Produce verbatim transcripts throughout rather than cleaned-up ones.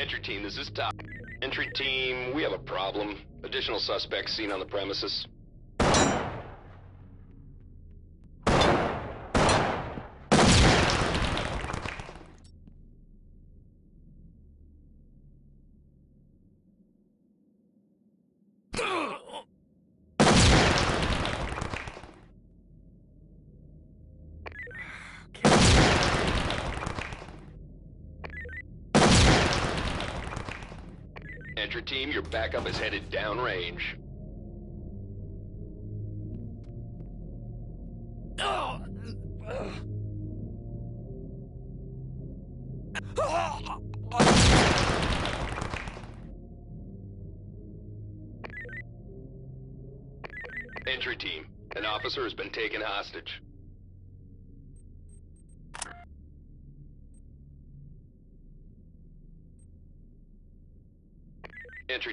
Entry team, this is Top. Entry team, we have a problem. Additional suspects seen on the premises. Entry team, your backup is headed downrange. Entry team, an officer has been taken hostage. Entry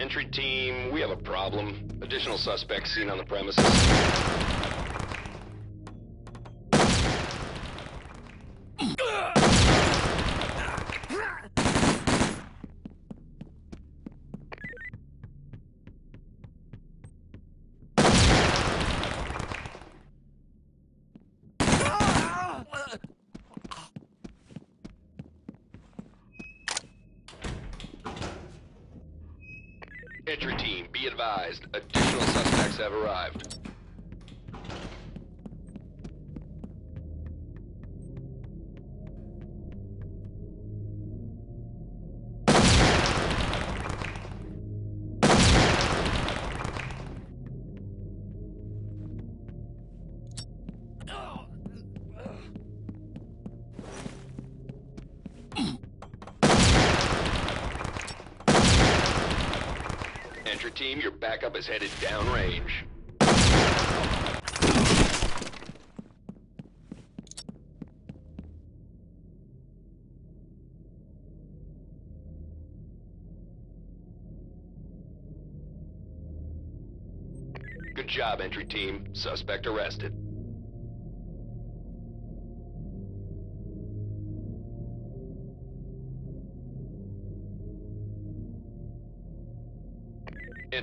Entry team, we have a problem. Additional suspects seen on the premises. Entry team, be advised, additional suspects have arrived. Entry team, your backup is headed downrange. Good job, entry team. Suspect arrested.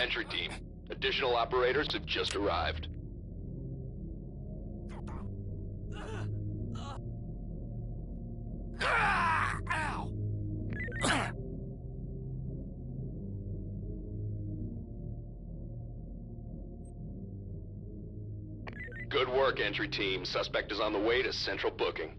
Entry team, additional operators have just arrived. Good work, entry team. Suspect is on the way to central booking.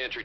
Entry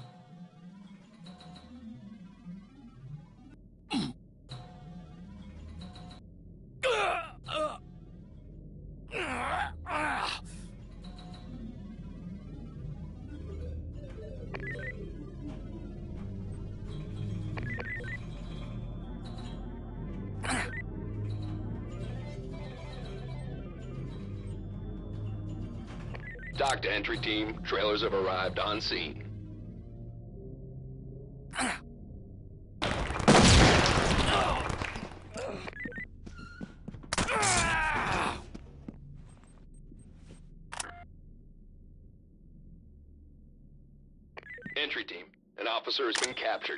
Dock to entry team, trailers have arrived on scene. Entry team, an officer has been captured.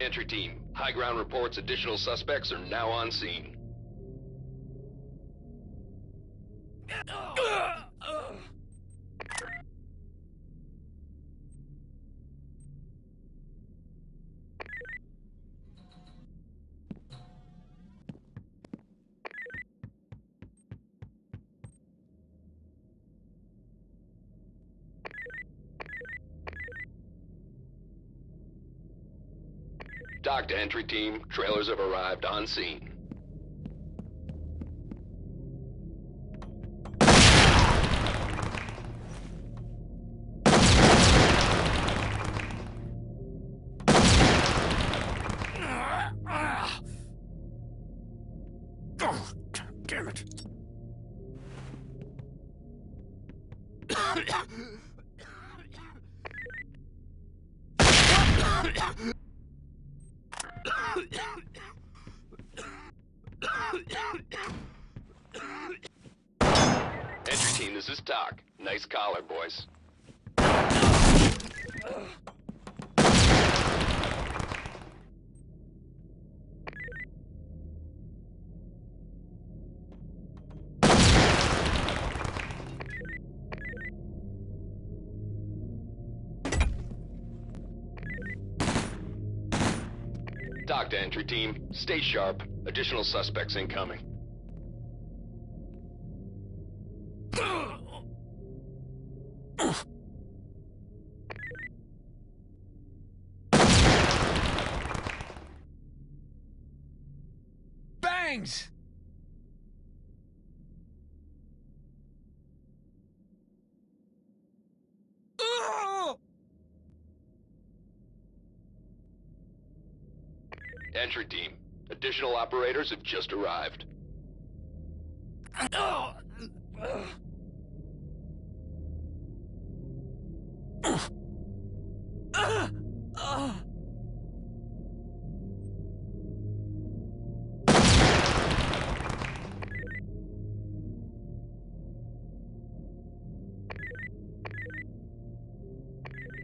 Entry team, high ground reports additional suspects are now on scene. Dock to entry team, trailers have arrived on scene. Damn it. Entry team, this is Doc. Nice collar, boys. Dock to entry team, stay sharp. Additional suspects incoming. Bangs! entry team. Additional operators have just arrived.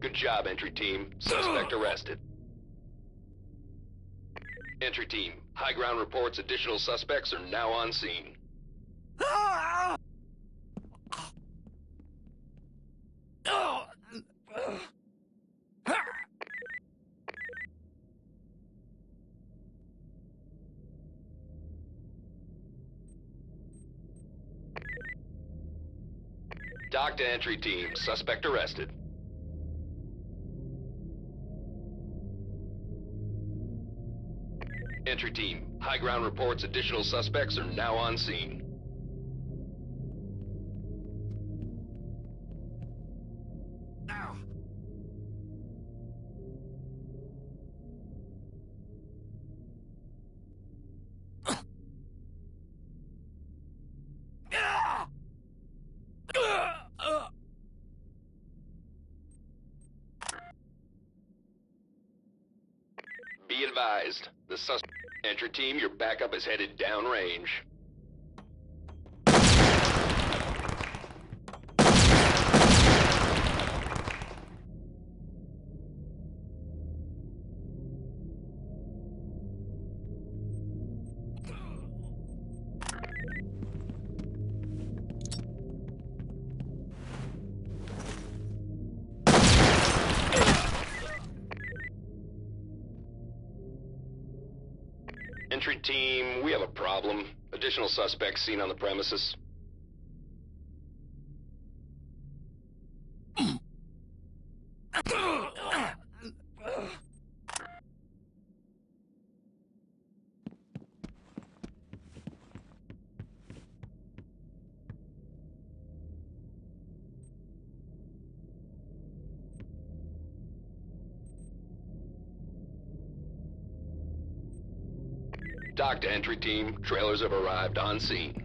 Good job, entry team. Suspect arrested. Entry team, high ground reports additional suspects are now on scene. Dock to entry team, suspect arrested. Entry team, high ground reports additional suspects are now on scene. Ow. Be advised, the suspect. Entry team, your backup is headed downrange. Entry team, we have a problem. Additional suspects seen on the premises. Dock to entry team, trailers have arrived on scene.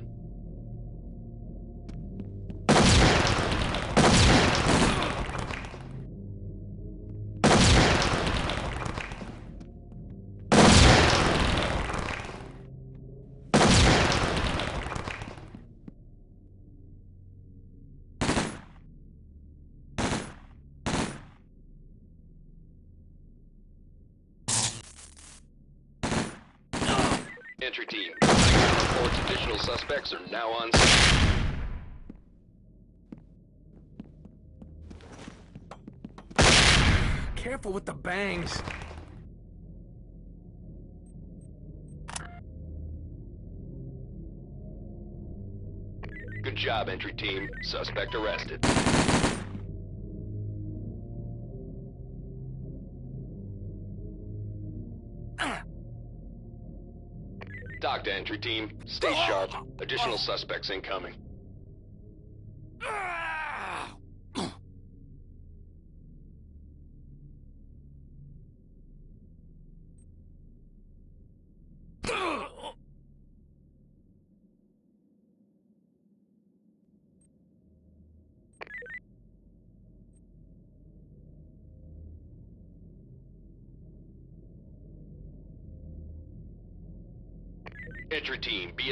Entry team, background reports additional suspects are now on scene. Careful with the bangs. Good job, entry team. Suspect arrested. Dock to entry team. Stay sharp. Additional suspects incoming. Entry team, be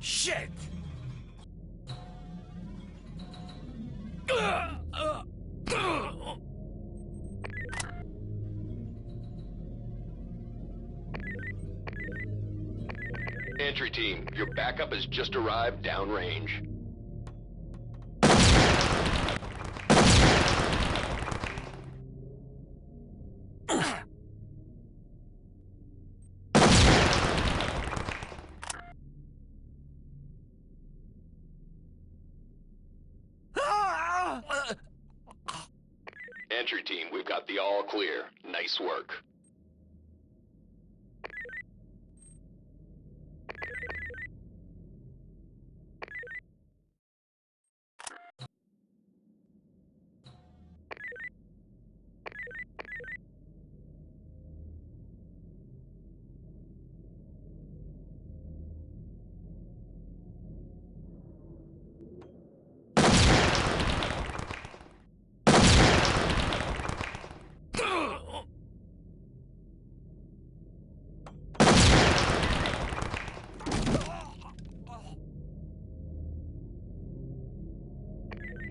Shit! Entry team, your backup has just arrived downrange. Entry team, we've got the all clear. Nice work.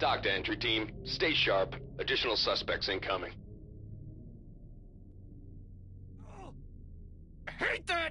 Doctor, entry team, stay sharp. Additional suspects incoming. Oh, I hate that!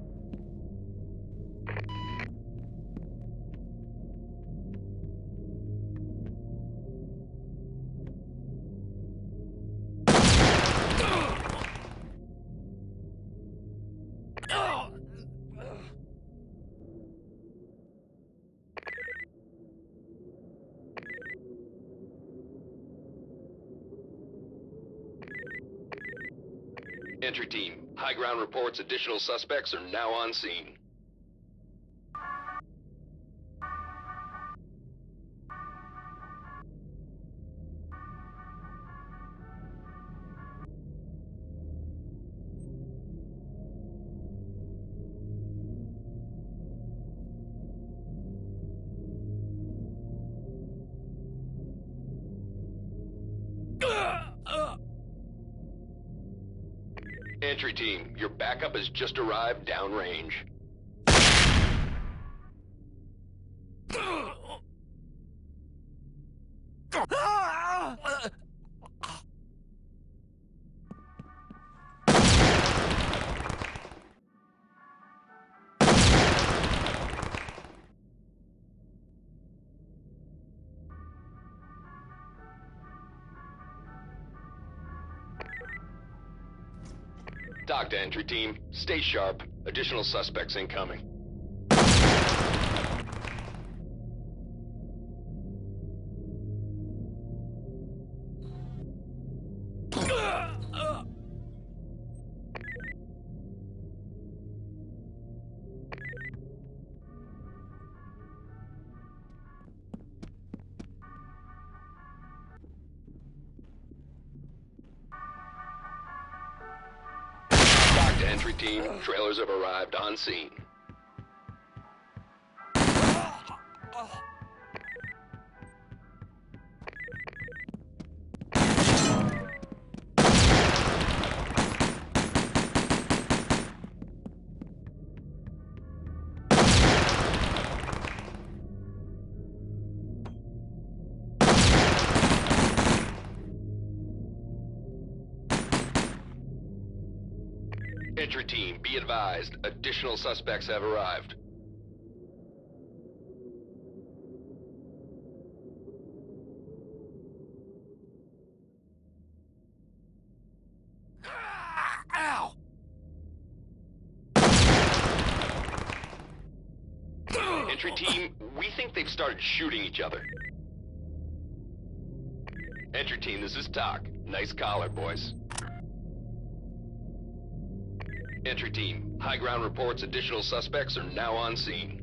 Entry team, high ground reports additional suspects are now on scene. Entry team, your backup has just arrived downrange. Doctor, entry team, stay sharp. Additional suspects incoming. Entry team, trailers have arrived on scene. Entry team, be advised, additional suspects have arrived. Ow! Entry team, we think they've started shooting each other. Entry team, this is Doc. Nice collar, boys. Entry team, high ground reports additional suspects are now on scene.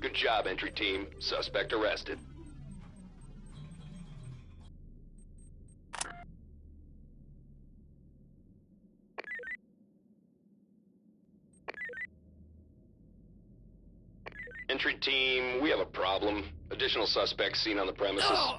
Good job, entry team. Suspect arrested. Entry team, we have a problem. Additional suspects seen on the premises. Oh.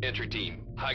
Entry team, high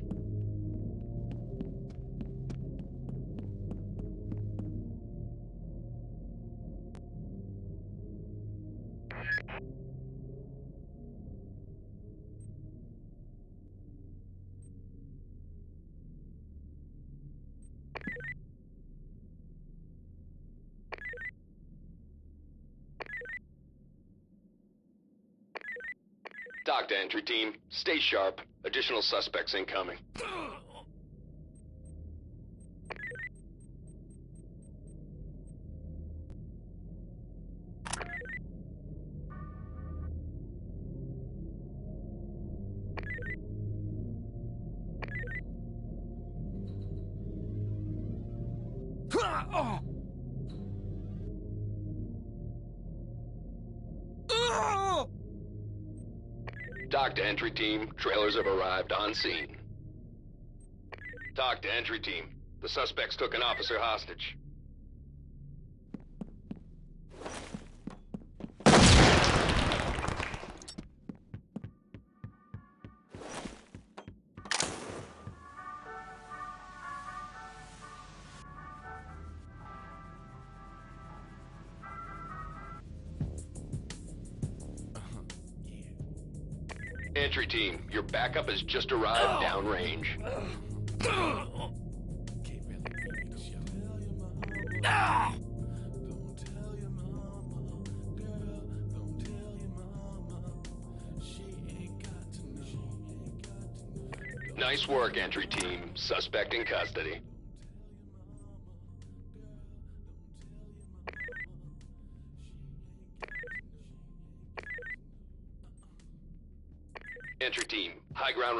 Doctor, entry team, stay sharp. Additional suspects incoming. Talk to entry team. Trailers have arrived on scene. Talk to entry team. The suspects took an officer hostage. Entry team, your backup has just arrived downrange. Nice work, entry team. Suspect in custody. Entry team, high ground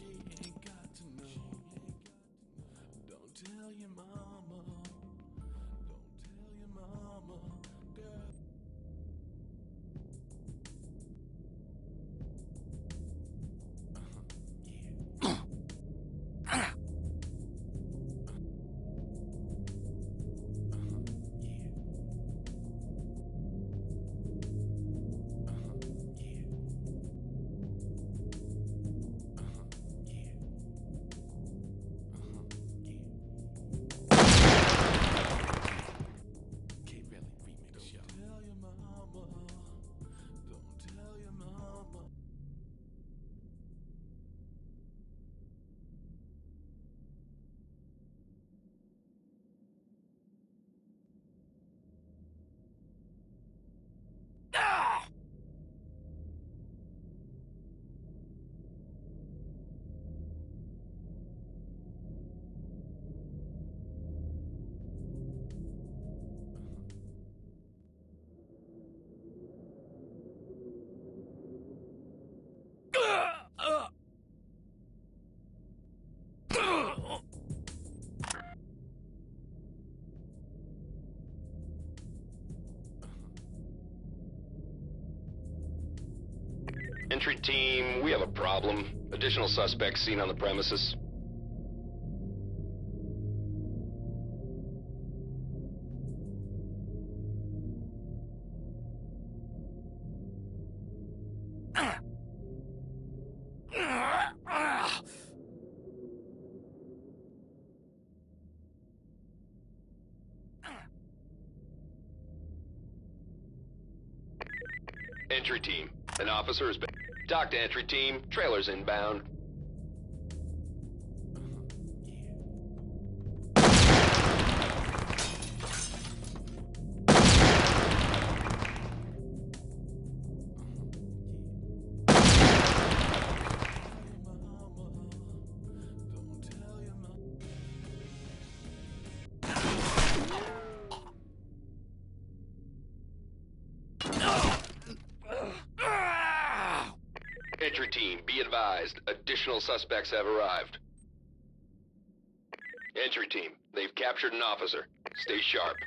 Entry team, we have a problem. Additional suspects seen on the premises. Entry team, an officer has been docked. Entry team, trailers inbound. Entry team, be advised, additional suspects have arrived. Entry team, they've captured an officer. Stay sharp.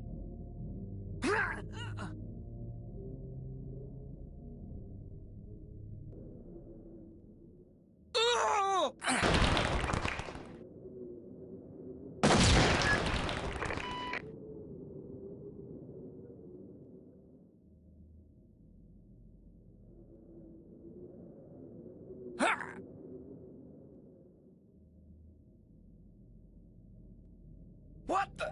What the?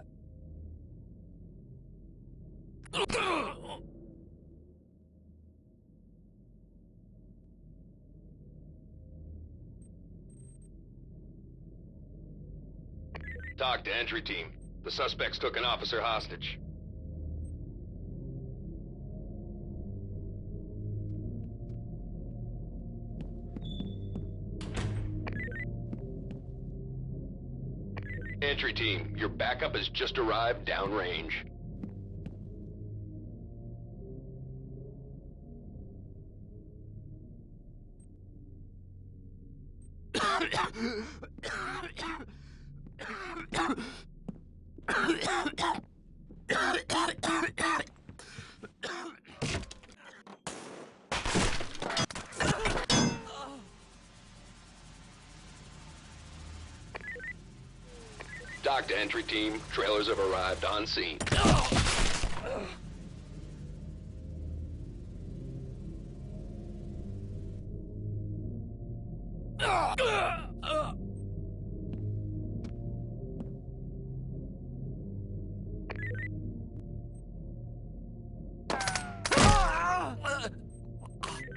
Talk to entry team. The suspects took an officer hostage. Entry team, your backup has just arrived downrange. Dock to entry team, trailers have arrived on scene.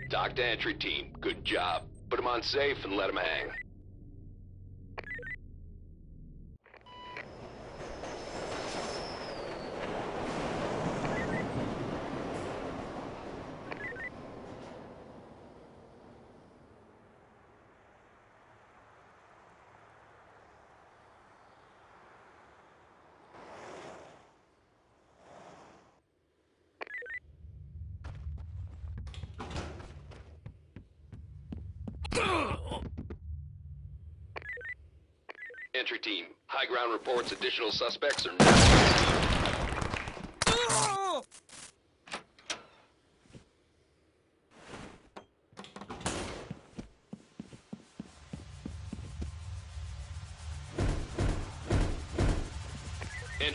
Dock to entry team, good job. Put them on safe and let them hang. Entry team, high ground reports additional suspects are now on scene.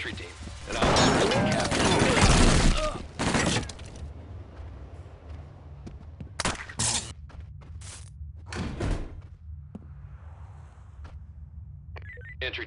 Entry team, an officer has been captured. Entry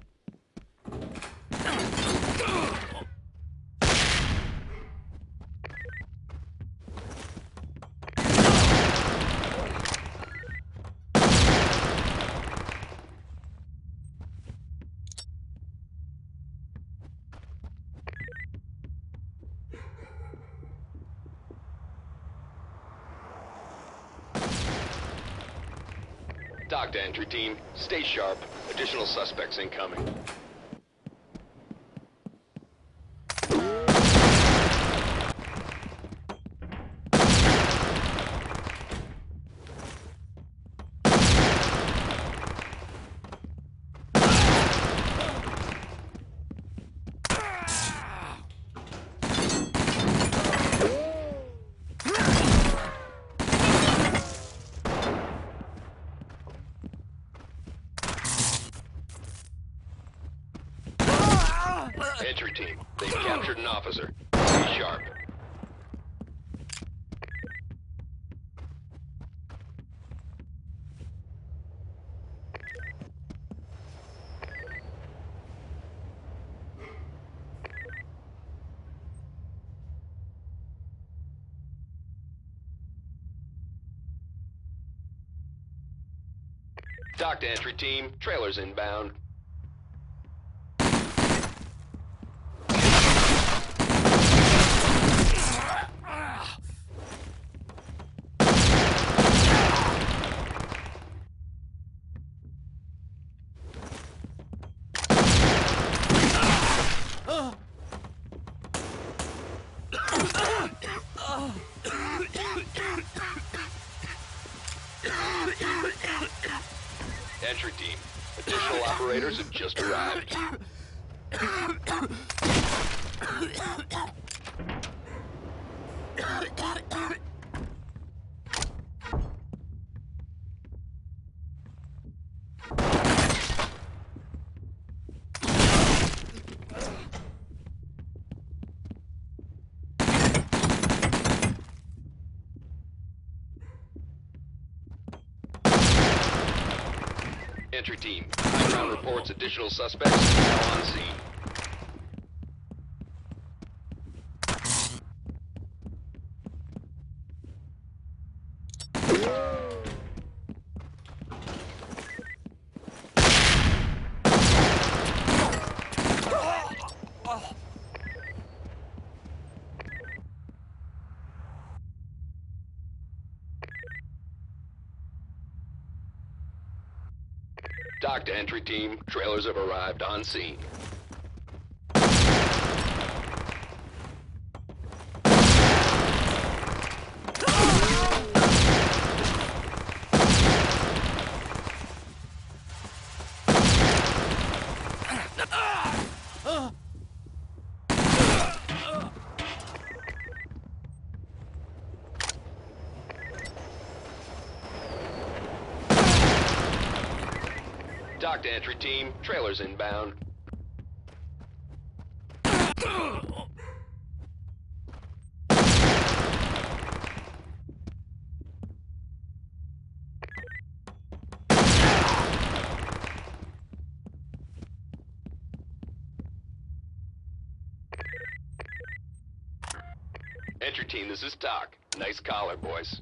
Talk to entry team. Stay sharp. Additional suspects incoming. Entry team, they've captured an officer. Be sharp. Talk to entry team, trailers inbound. Entry team, additional operators have just arrived. Entry team, ground reports additional suspects now on scene. Talk to entry team. Trailers have arrived on scene. Talk to entry team, trailers inbound. Entry team, this is Talk. Nice collar, boys.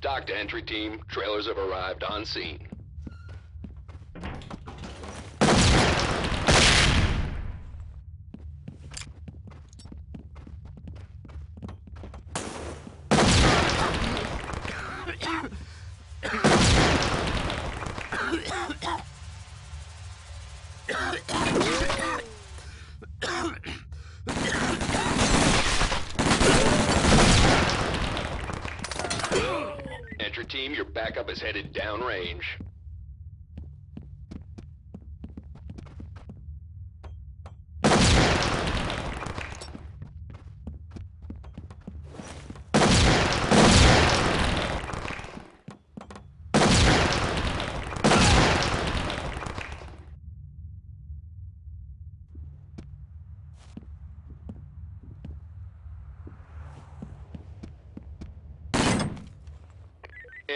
Talk to entry team. Trailers have arrived on scene. Team, your backup is headed downrange.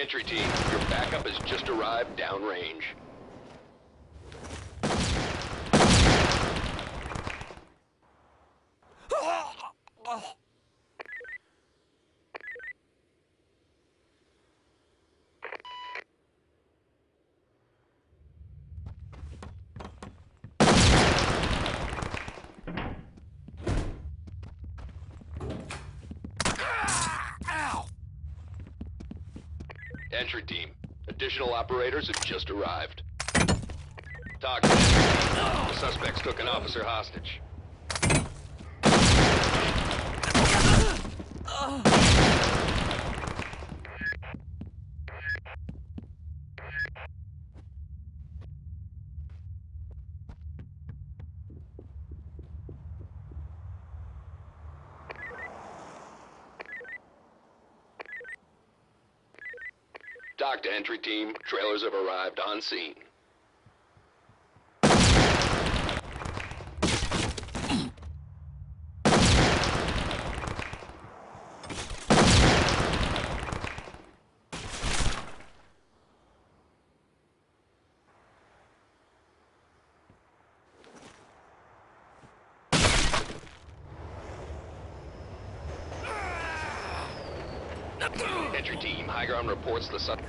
Entry team, your backup has just arrived downrange. Entry team, additional operators have just arrived. Talk to entry team. The suspects took an officer hostage. Talk to entry team. Trailers have arrived on scene. Entry team, high ground reports the suspect.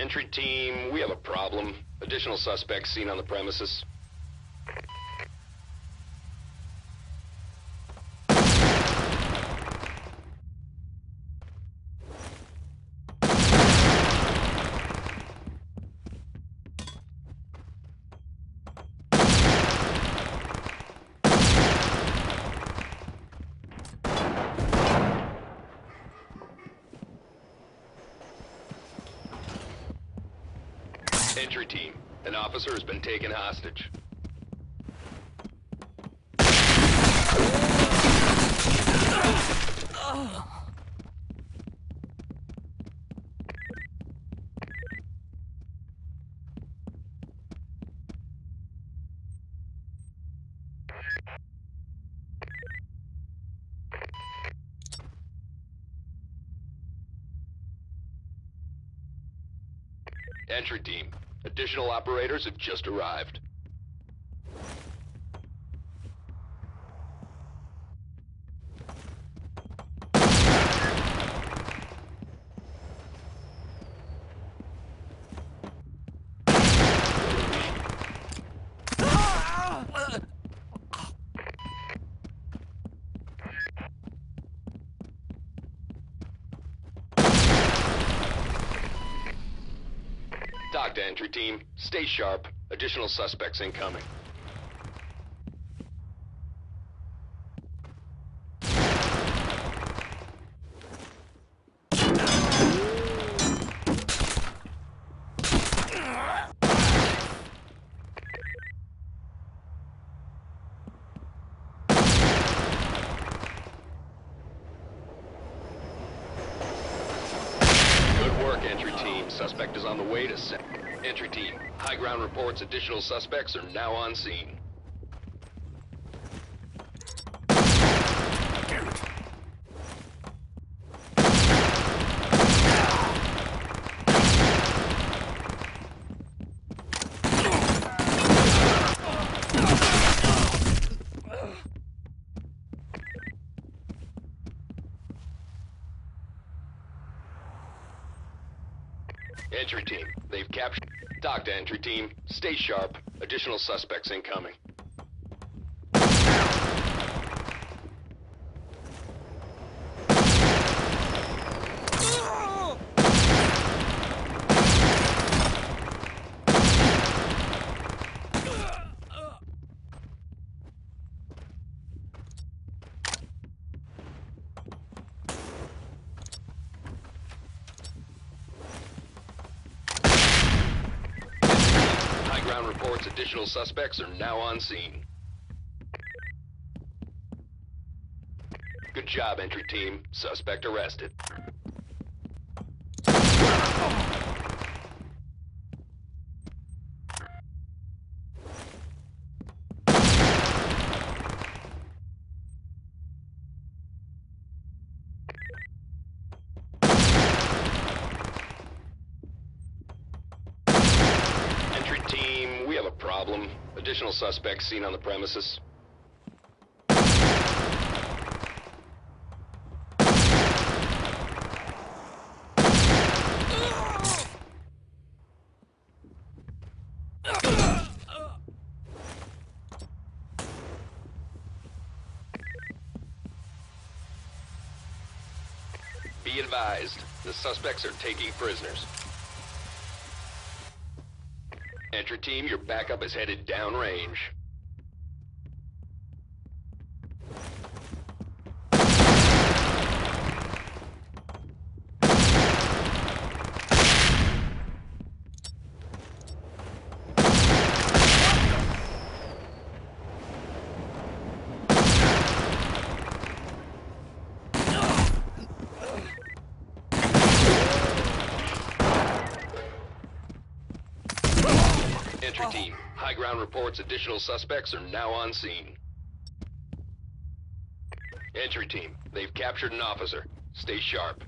Entry team, we have a problem. Additional suspects seen on the premises. Entry team, an officer has been taken hostage. Entry team, additional operators have just arrived. Talk to entry team. Stay sharp. Additional suspects incoming. Suspect is on the way to set. Entry team, high ground reports additional suspects are now on scene. entry team. They've captured... Talk to entry team. Stay sharp. Additional suspects incoming. Reports additional suspects are now on scene. Good job, entry team. Suspect arrested. Problem. Additional suspects seen on the premises. Be advised, the suspects are taking prisoners. Entry team, your backup is headed downrange. Entry team, high ground reports additional suspects are now on scene. Entry team, they've captured an officer. Stay sharp.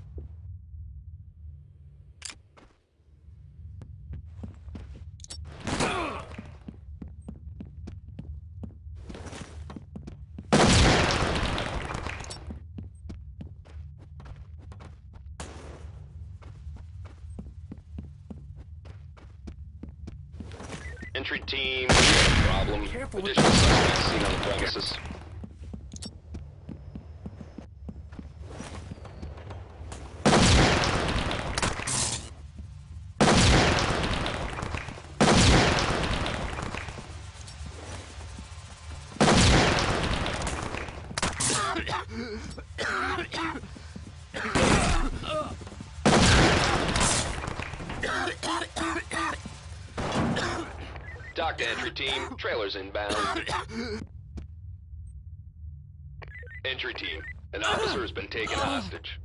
Entry team, we have a problem. Careful. Additional suspects seen on the premises. Talk to entry team. Trailers inbound. Entry team. An officer has been taken hostage.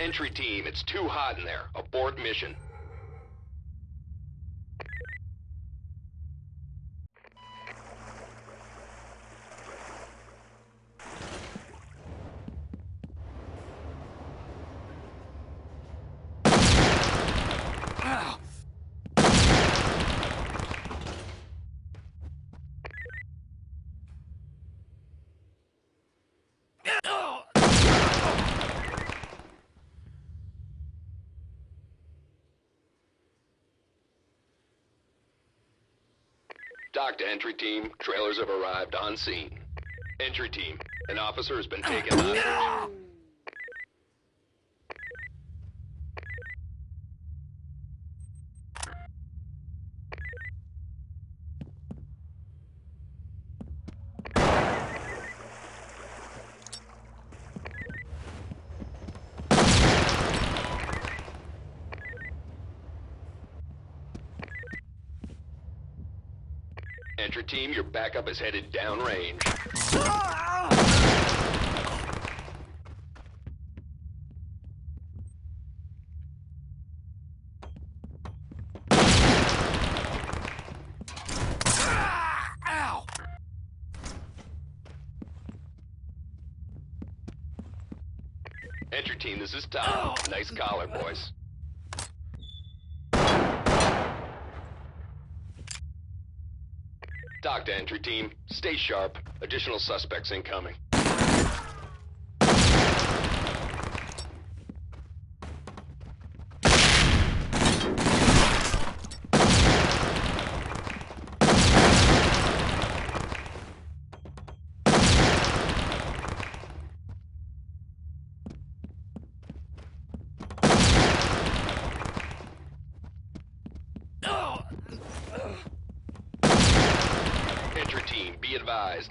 Entry team, it's too hot in there. Abort mission. Dock to entry team, trailers have arrived on scene. Entry team, an officer has been taken hostage. No! Entry team, your backup is headed downrange. Ah, ow. Entry team, this is Tom. Nice collar, boys. Dock to entry team. Stay sharp. Additional suspects incoming. Entry team, be advised.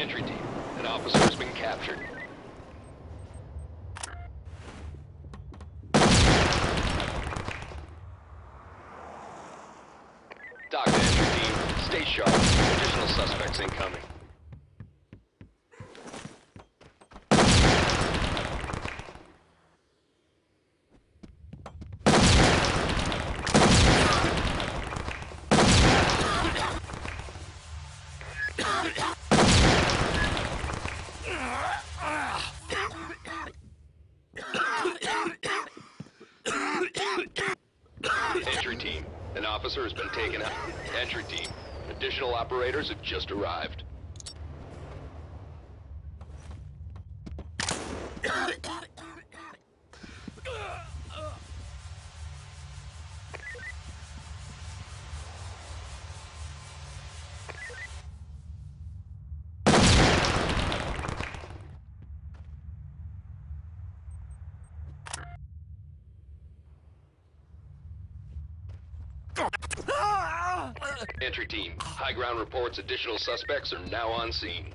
Entry team, an officer has been captured. Dock to entry team, stay sharp. Additional suspects incoming. Entry team. An officer has been taken out. Entry team. Additional operators have just arrived. Entry team, high ground reports additional suspects are now on scene.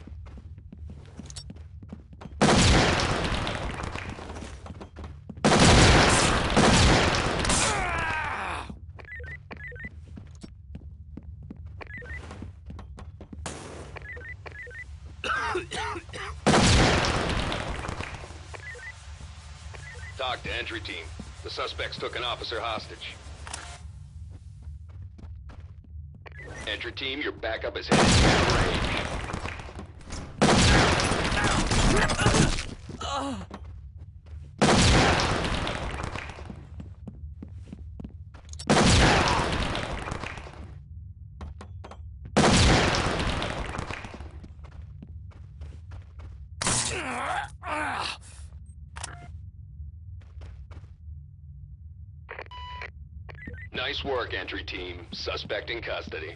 Talk to entry team. The suspects took an officer hostage. Entry team, your backup is headed down range. Nice work, entry team. Suspect in custody.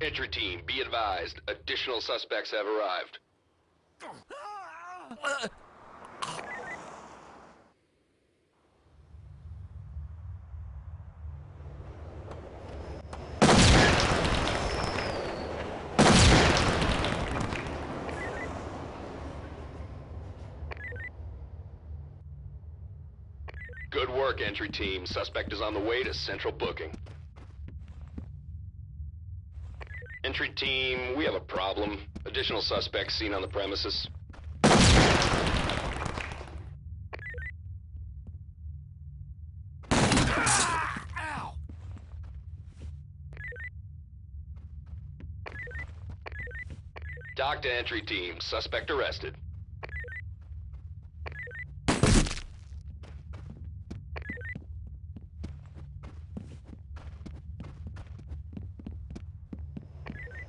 Entry team, be advised. Additional suspects have arrived. Good work, entry team. Suspect is on the way to central booking. Entry team, we have a problem. Additional suspects seen on the premises. Ah, Dock to entry team, suspect arrested.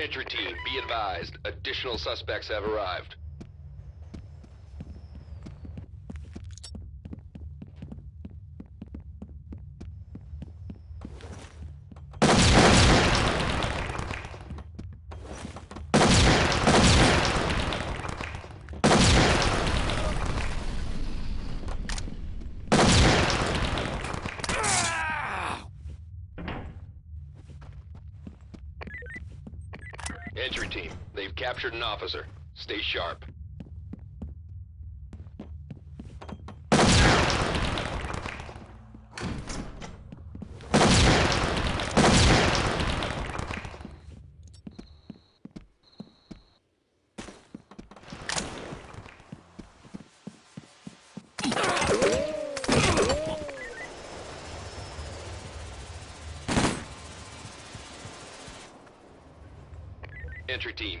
Entry team, be advised. Additional suspects have arrived. Entry team, they've captured an officer. Stay sharp. Entry team,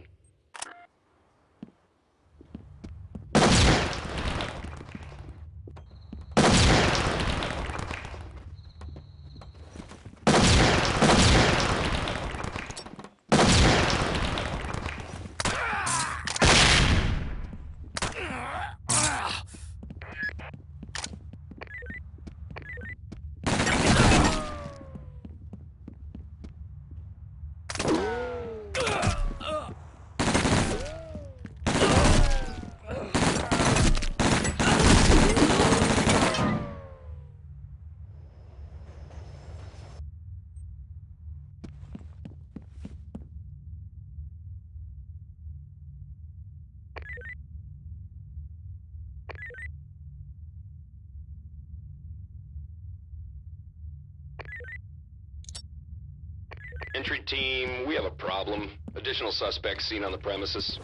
Entry team, we have a problem. Additional suspects seen on the premises.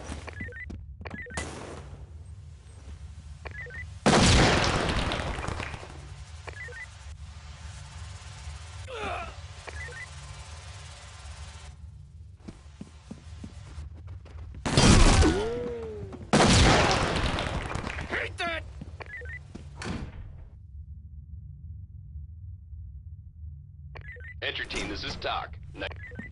Entry team, this is Doc.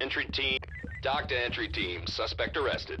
Entry team, Doc to entry team, suspect arrested.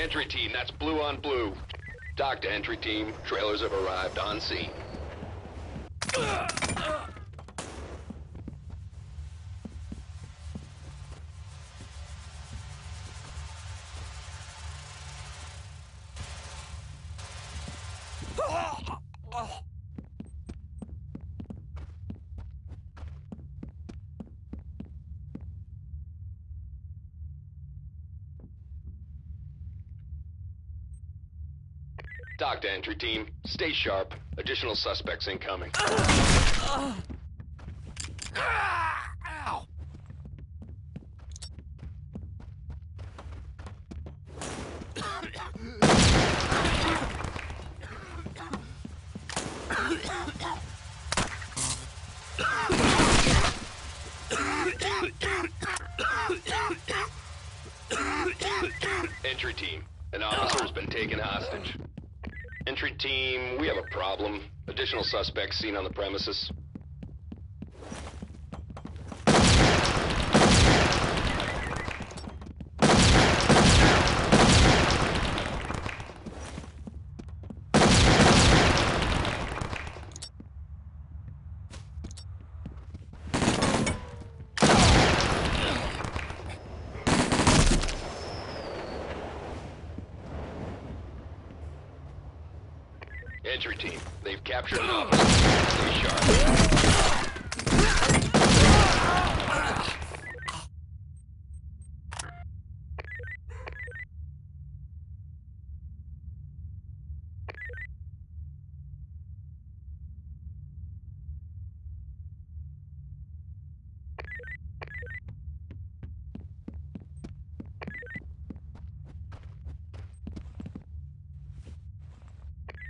Entry team, that's blue on blue. Doc to entry team, trailers have arrived on scene. Uh, uh. Doc to entry team, stay sharp. Additional suspects incoming. Uh, uh, ow. Entry team, an taken hostage. Entry team, we have a problem. Additional suspects seen on the premises. Entry team, they've captured an officer.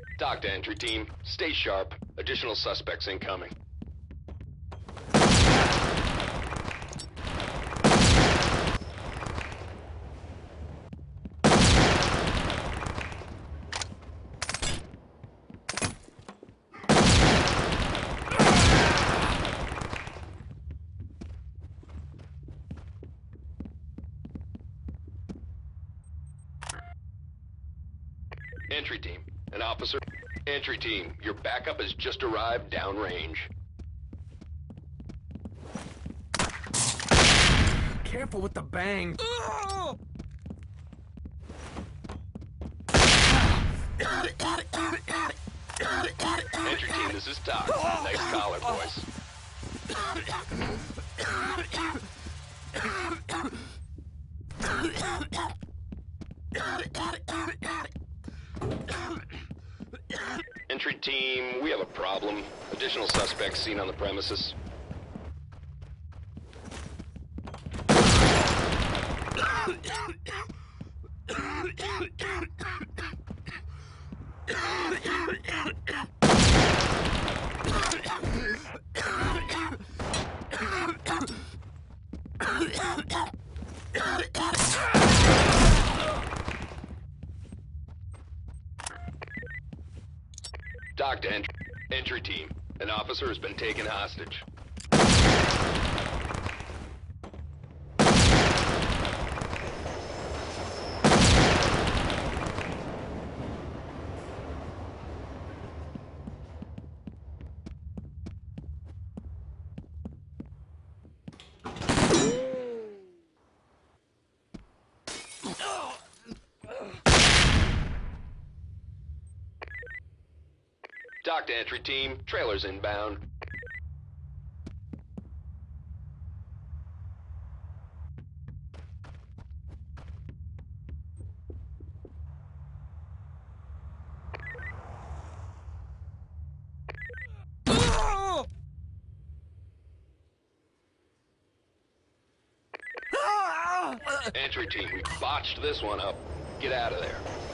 Stay sharp. Talk to entry team. Stay sharp. Additional suspects incoming. Entry team. An officer. Entry team, your backup has just arrived downrange. Careful with the bang. Entry team, this is Doc. Nice collar, boys. Entry team, we have a problem. Additional suspects seen on the premises. Doc to entry. Entry team. An officer has been taken hostage. Doc to entry team, trailers inbound. Entry team, we botched this one up. Get out of there.